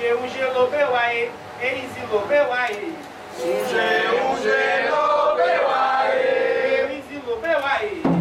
Suje uje lobewa e.